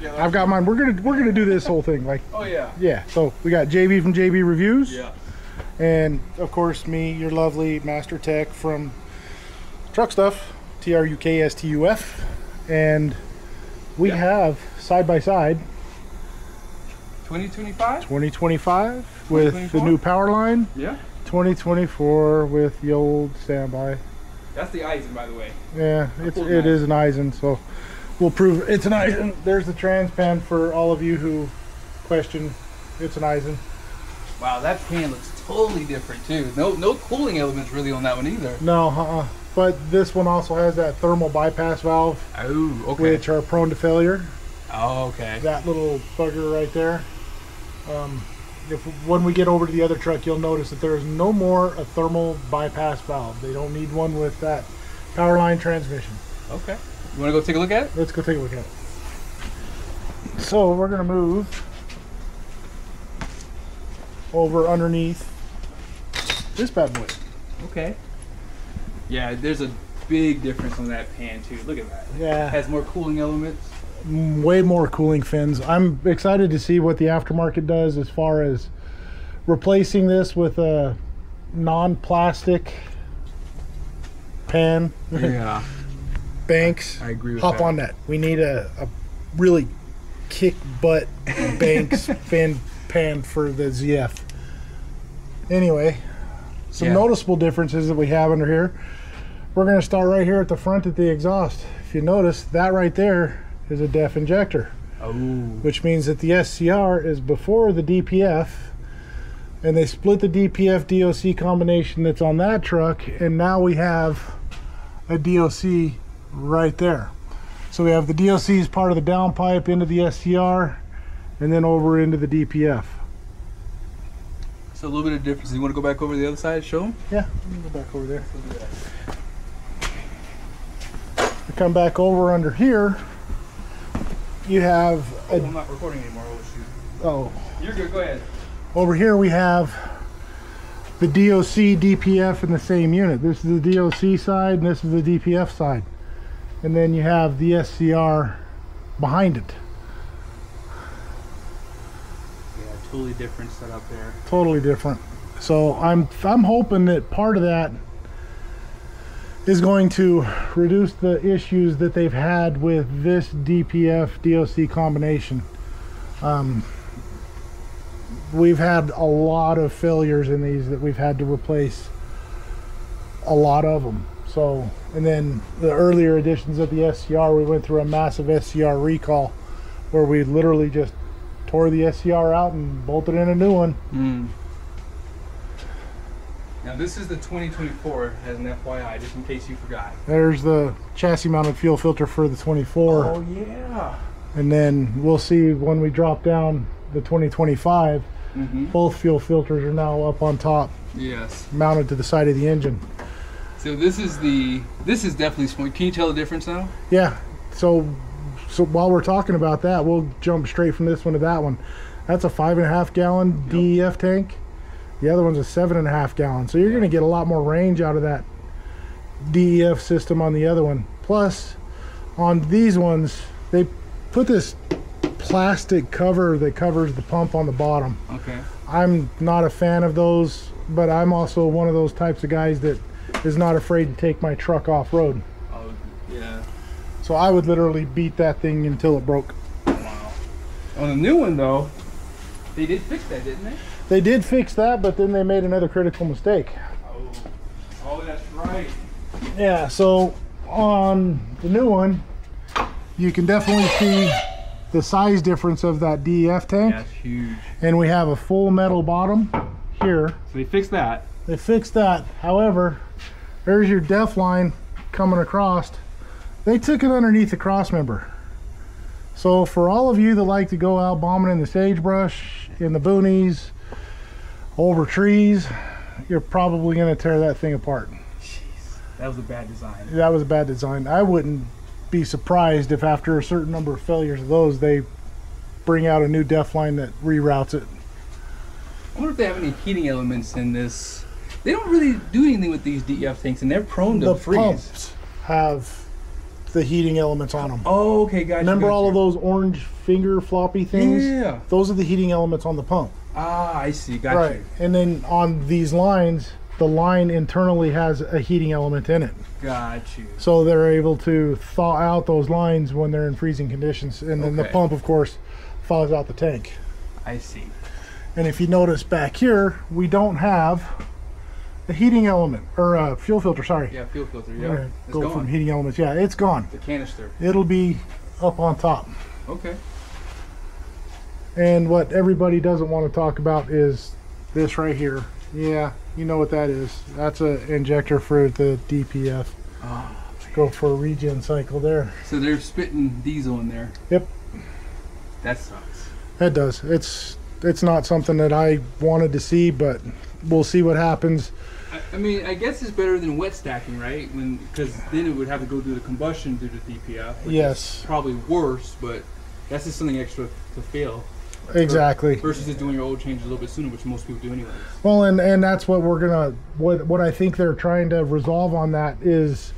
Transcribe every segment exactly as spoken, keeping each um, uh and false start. together. I've got mine. We're gonna we're gonna do this whole thing like. Oh yeah. Yeah. So we got J B from J B Reviews. Yeah. And of course me, your lovely Master Tech from Truck Stuff, T R U K S T U F, and we yeah. have side by side. twenty twenty-five. twenty twenty-five with the new Powerline. Yeah. twenty twenty-four with the old standby. That's the Aisin, by the way. Yeah, it's, cool it is an Aisin, so we'll prove it's an Aisin. There's the transpan for all of you who question. It's an Aisin. Wow, that pan looks totally different too. No, no cooling elements really on that one either. No, uh-uh. But this one also has that thermal bypass valve, oh, okay. which are prone to failure. Oh, okay. That little bugger right there. Um, If, when we get over to the other truck, you'll notice that there is no more a thermal bypass valve. They don't need one with that Powerline transmission. Okay. You want to go take a look at it? Let's go take a look at it. So we're going to move over underneath this bad boy. Okay. Yeah, there's a big difference on that pan too. Look at that. Yeah. It has more cooling elements. Way more cooling fins. I'm excited to see what the aftermarket does as far as replacing this with a non-plastic pan. Yeah. Banks. I, I agree with Hop that. on that. We need a, a really kick butt Banks fin pan for the Z F. Anyway, some yeah. noticeable differences that we have under here. We're going to start right here at the front at the exhaust. If you notice, that right there is a D E F injector, oh. which means that the S C R is before the D P F, and they split the D P F D O C combination that's on that truck, and now we have a D O C right there. So we have the D O C as part of the downpipe into the S C R, and then over into the D P F. So a little bit of difference. You want to go back over to the other side and show them? Yeah, let me go back over there. We come back over under here. You have a, oh, I'm not recording anymore. Oh, shoot. Oh. You're good. Go ahead. Over here we have the D O C, D P F in the same unit. This is the D O C side and this is the D P F side. And then you have the S C R behind it. Yeah, totally different setup there. Totally different. So I'm I'm hoping that part of that is going to reduce the issues that they've had with this D P F D O C combination. Um, we've had a lot of failures in these that we've had to replace a lot of them. So, and then the earlier editions of the S C R, we went through a massive S C R recall where we literally just tore the S C R out and bolted in a new one. Mm. Now this is the twenty twenty-four, as an F Y I, just in case you forgot. There's the chassis mounted fuel filter for the twenty-four. Oh yeah. And then we'll see when we drop down the twenty twenty-five, mm-hmm. both fuel filters are now up on top. Yes. Mounted to the side of the engine. So this is the, this is definitely small. Can you tell the difference now? Yeah. So, so while we're talking about that, we'll jump straight from this one to that one. That's a five and a half gallon yep. D E F tank. The other one's a seven and a half gallon. So you're yeah. gonna get a lot more range out of that D E F system on the other one. Plus, on these ones, they put this plastic cover that covers the pump on the bottom. Okay. I'm not a fan of those, but I'm also one of those types of guys that is not afraid to take my truck off-road. Oh, yeah. So I would literally beat that thing until it broke. Wow. On the new one though, they did fix that, didn't they? They did fix that, but then they made another critical mistake. Oh, oh that's right. Yeah, so on the new one, you can definitely see the size difference of that D E F tank. That's huge. And we have a full metal bottom here. So they fixed that. They fixed that. However, there's your D E F line coming across. They took it underneath the cross member. So for all of you that like to go out bombing in the sagebrush, in the boonies, over trees, you're probably going to tear that thing apart. Jeez, that was a bad design. That was a bad design. I wouldn't be surprised if after a certain number of failures of those, they bring out a new D E F line that reroutes it. I wonder if they have any heating elements in this. They don't really do anything with these D E F tanks, and they're prone to the freeze. The pumps have the heating elements on them. Oh, okay, guys. Remember gotcha. all of those orange finger floppy things? Yeah. Those are the heating elements on the pump. Ah, I see. Gotcha. Right. And then on these lines, the line internally has a heating element in it. Gotcha. So they're able to thaw out those lines when they're in freezing conditions. And then okay. the pump, of course, thaws out the tank. I see. And if you notice back here, we don't have the heating element, or uh, fuel filter, sorry. Yeah, fuel filter, yeah. Go gone. from heating elements, yeah, it's gone. The canister. It'll be up on top. Okay. And what everybody doesn't want to talk about is this right here. Yeah, you know what that is. That's an injector for the D P F. Oh, go for a regen cycle there. So they're spitting diesel in there. Yep. That sucks. That does. It's, it's not something that I wanted to see, but we'll see what happens. I mean, I guess it's better than wet stacking, right? When because then it would have to go through the combustion through the D P F. Which yes. Is probably worse, but that's just something extra to fail. Exactly. Versus just doing your oil change a little bit sooner, which most people do anyway. Well, and and that's what we're gonna what what I think they're trying to resolve on that is,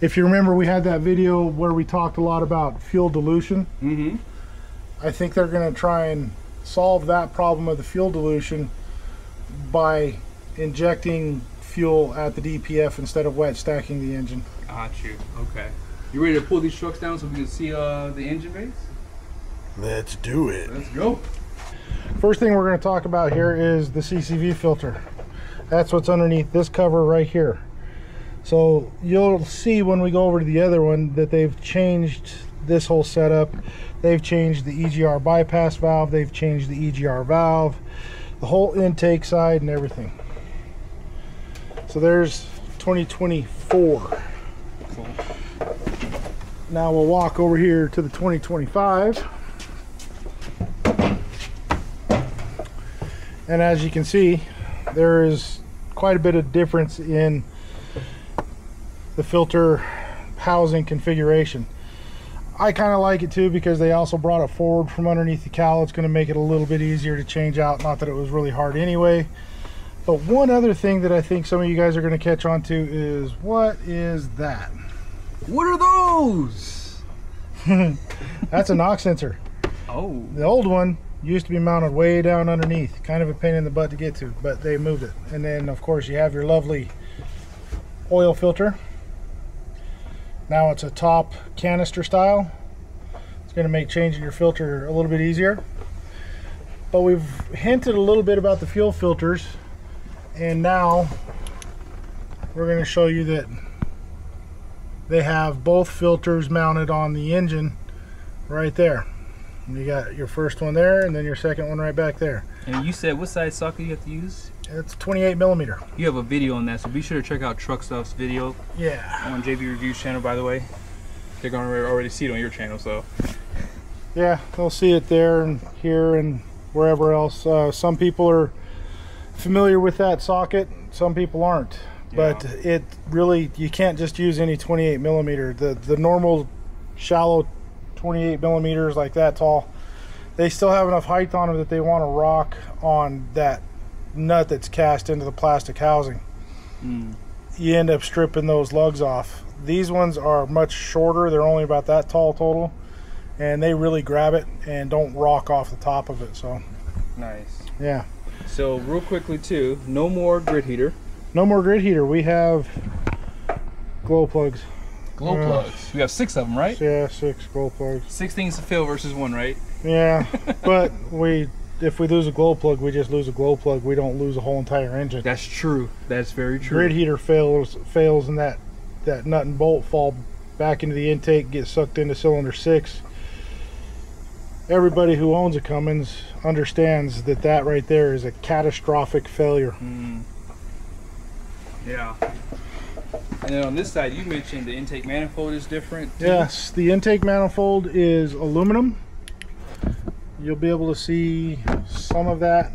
if you remember, we had that video where we talked a lot about fuel dilution. Mm-hmm. I think they're gonna try and solve that problem of the fuel dilution by injecting fuel at the D P F instead of wet stacking the engine. Got you. Okay. You ready to pull these trucks down so we can see uh, the engine bays? Let's do it. Let's go. First thing we're going to talk about here is the C C V filter. That's what's underneath this cover right here. So you'll see when we go over to the other one that they've changed this whole setup. They've changed the E G R bypass valve. They've changed the E G R valve. The whole intake side and everything. So there's twenty twenty-four. Cool. Now we'll walk over here to the twenty twenty-five. And as you can see, there is quite a bit of difference in the filter housing configuration. I kind of like it too because they also brought it forward from underneath the cowl. It's going to make it a little bit easier to change out. Not that it was really hard anyway. But one other thing that I think some of you guys are going to catch on to is, what is that? What are those? That's a knock sensor. Oh. The old one used to be mounted way down underneath. Kind of a pain in the butt to get to, but they moved it. And then, of course, you have your lovely oil filter. Now it's a top canister style. It's going to make changing your filter a little bit easier. But we've hinted a little bit about the fuel filters, and now we're going to show you that they have both filters mounted on the engine right there. You got your first one there, and then your second one right back there. And you said what size socket you have to use? It's twenty-eight millimeter. You have a video on that, so be sure to check out Truck Stuff's video. Yeah. On J B Review's channel, by the way. They're going to already see it on your channel, so. Yeah, they'll see it there and here and wherever else. Uh, some people are familiar with that socket, some people aren't. Yeah. But it really, you can't just use any twenty-eight millimeter. The, the normal shallow twenty-eight millimeters like that tall, they still have enough height on them that they want to rock on that nut that's cast into the plastic housing. Mm. You end up stripping those lugs off. These ones are much shorter. They're only about that tall total, and they really grab it and don't rock off the top of it. So nice. Yeah. So real quickly too, no more grid heater. No more grid heater. We have glow plugs. Glow yeah. plugs. We have six of them, right? Yeah, six glow plugs. Six things to fail versus one, right? Yeah, but we if we lose a glow plug, we just lose a glow plug. We don't lose a whole entire engine. That's true. That's very true. Grid heater fails, fails and that, that nut and bolt fall back into the intake, get sucked into cylinder six. Everybody who owns a Cummins understands that that right there is a catastrophic failure. Mm. Yeah. And then on this side, you mentioned the intake manifold is different too. Yes, the intake manifold is aluminum. You'll be able to see some of that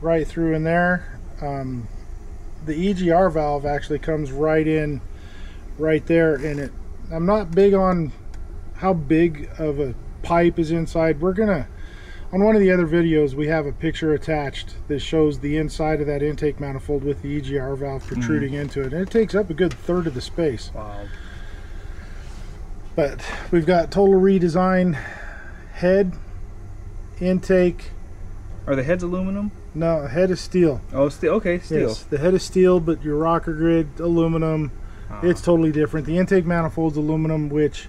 right through in there. Um, the E G R valve actually comes right in right there in it. I'm not big on how big of a pipe is inside. We're gonna, on one of the other videos, we have a picture attached that shows the inside of that intake manifold with the E G R valve protruding mm. into it. And it takes up a good third of the space. Wow. But we've got total redesign, head, intake. Are the heads aluminum? No, head is steel. Oh, steel. Okay, steel. Yes, the head is steel, but your rocker grid aluminum. Ah. It's totally different. The intake manifold's aluminum, which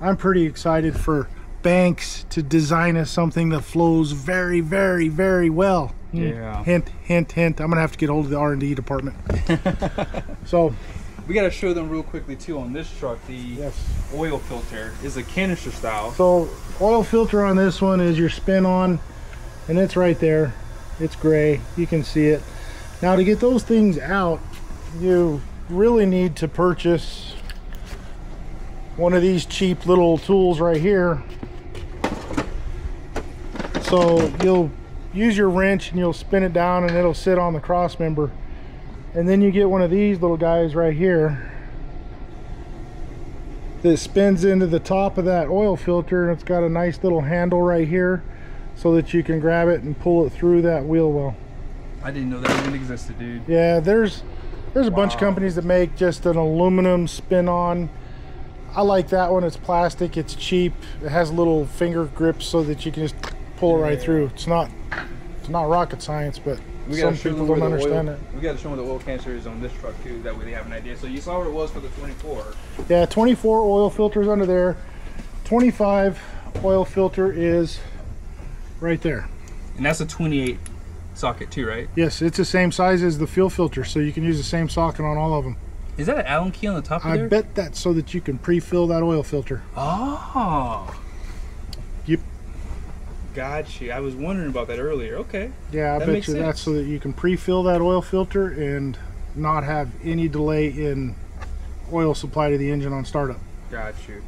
I'm pretty excited for Banks to design us something that flows very, very, very well. Yeah. Hint, hint, hint. I'm gonna have to get hold of the R and D department. So we got to show them real quickly too on this truck. The yes. oil filter is a canister style. So oil filter on this one is your spin on, and it's right there. It's gray. You can see it. Now to get those things out, you really need to purchase one of these cheap little tools right here. So you'll use your wrench and you'll spin it down and it'll sit on the cross member. And then you get one of these little guys right here that spins into the top of that oil filter, and it's got a nice little handle right here so that you can grab it and pull it through that wheel well. I didn't know that even existed, dude. Yeah, there's there's a wow. bunch of companies that make just an aluminum spin on. I like that one. It's plastic, it's cheap, it has a little finger grip so that you can just pull yeah. it right through. It's not it's not rocket science, but we some people don't understand oil, it. We got to show them the oil canister is on this truck too, that way they have an idea. So you saw what it was for the twenty-four. Yeah, twenty-four oil filters under there. twenty-five oil filter is right there. And that's a twenty-eight socket too, right? Yes, it's the same size as the fuel filter, so you can use the same socket on all of them. Is that an Allen key on the top of there? I bet that's so that you can pre-fill that oil filter. Oh. Yep. Gotcha. I was wondering about that earlier. Okay. Yeah, I that bet you sense. That's so that you can pre-fill that oil filter and not have any delay in oil supply to the engine on startup. Got you.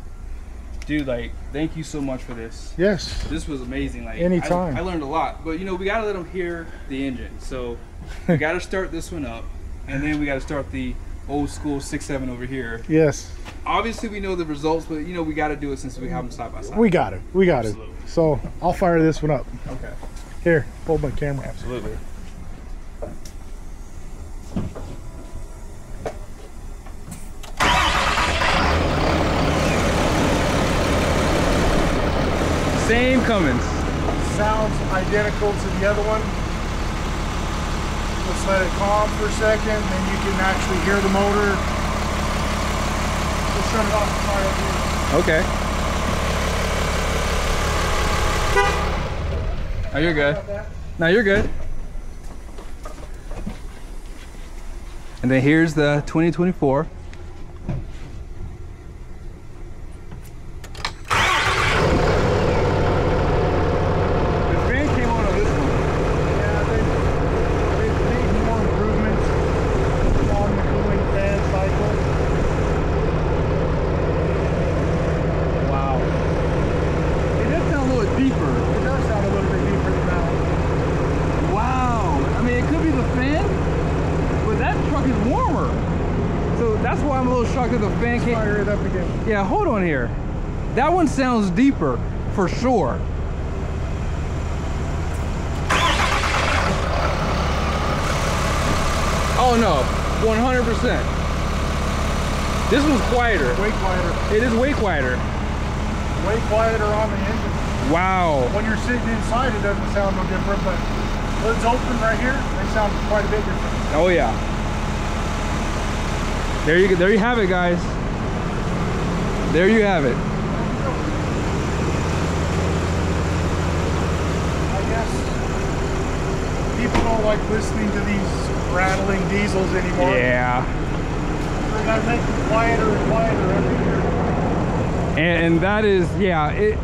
Dude, like, thank you so much for this. Yes. This was amazing. Like, anytime. I, I learned a lot. But, you know, we got to let them hear the engine. So we got to start this one up, and then we got to start the old school six seven over here. Yes. Obviously we know the results, but you know, we got to do it since we have them side by side. We got it. We got it. So I'll fire this one up. Okay. Here, hold my camera. Absolutely. Same Cummins. Sounds identical to the other one. Let's let it calm for a second, then you can actually hear the motor. Let's shut it off and fire up here. Okay. Oh, you're good. No, you're good. And then here's the twenty twenty-four. Yeah, hold on here. That one sounds deeper for sure. Oh no, one hundred percent. This one's quieter. Way quieter. It is way quieter. Way quieter on the engine. Wow. When you're sitting inside, it doesn't sound no different, but when it's open right here, it sounds quite a bit different. Oh yeah. There you go. There you have it, guys. There you have it. I guess people don't like listening to these rattling diesels anymore. Yeah. They gotta make them quieter and quieter every year. And, and that is, yeah, it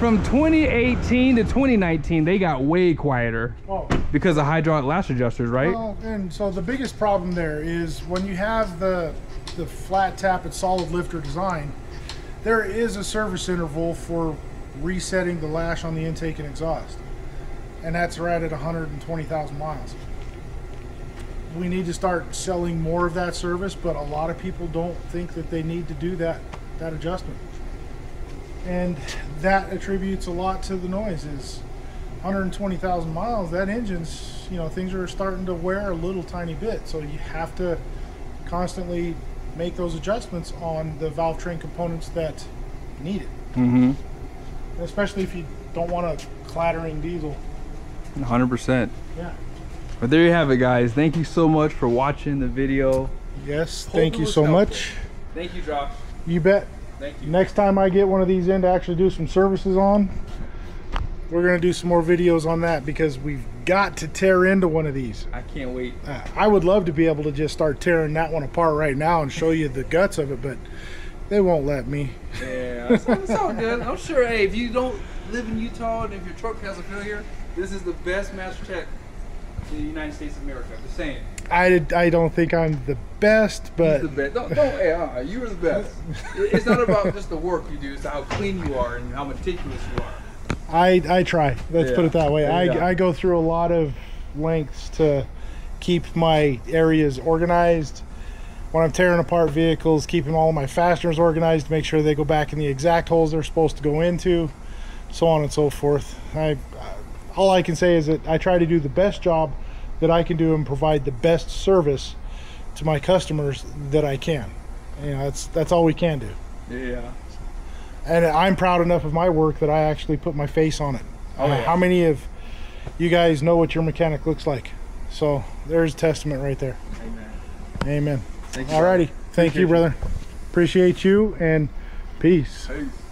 from twenty eighteen to twenty nineteen, they got way quieter oh. because of hydraulic lash adjusters, right? Well, and so the biggest problem there is when you have the the flat tap and solid lifter design, there is a service interval for resetting the lash on the intake and exhaust, and that's right at one hundred twenty thousand miles. We need to start selling more of that service, but a lot of people don't think that they need to do that that adjustment, and that attributes a lot to the noise. Is one hundred twenty thousand miles, that engine's, you know, things are starting to wear a little tiny bit, so you have to constantly make those adjustments on the valve train components that need it. Mm-hmm. Especially if you don't want a clattering diesel. one hundred percent. Yeah. But there you have it, guys. Thank you so much for watching the video. Yes, thank you so much. Thank you, Josh. You bet. Thank you. Next time I get one of these in to actually do some services on, we're going to do some more videos on that, because we've got to tear into one of these. I can't wait. Uh, I would love to be able to just start tearing that one apart right now and show you the guts of it, but they won't let me. Yeah, it's, it's all good. I'm sure, hey, if you don't live in Utah and if your truck has a failure, this is the best master tech in the United States of America. I'm just saying. I, I don't think I'm the best, but... He's the best. Don't, don't A I. You're the best. It's not about just the work you do. It's how clean you are and how meticulous you are. I, I try. Let's yeah. put it that way. I, I go through a lot of lengths to keep my areas organized. When I'm tearing apart vehicles, keeping all my fasteners organized to make sure they go back in the exact holes they're supposed to go into, so on and so forth. I, all I can say is that I try to do the best job that I can do and provide the best service to my customers that I can. You know, that's, that's all we can do. Yeah. And I'm proud enough of my work that I actually put my face on it. Oh, yeah. How many of you guys know what your mechanic looks like? So there's a testament right there. Amen. Amen. Thank you. Alrighty. Thank you, brother. Appreciate you, and peace. Peace.